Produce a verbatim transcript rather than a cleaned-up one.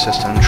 ist das dann?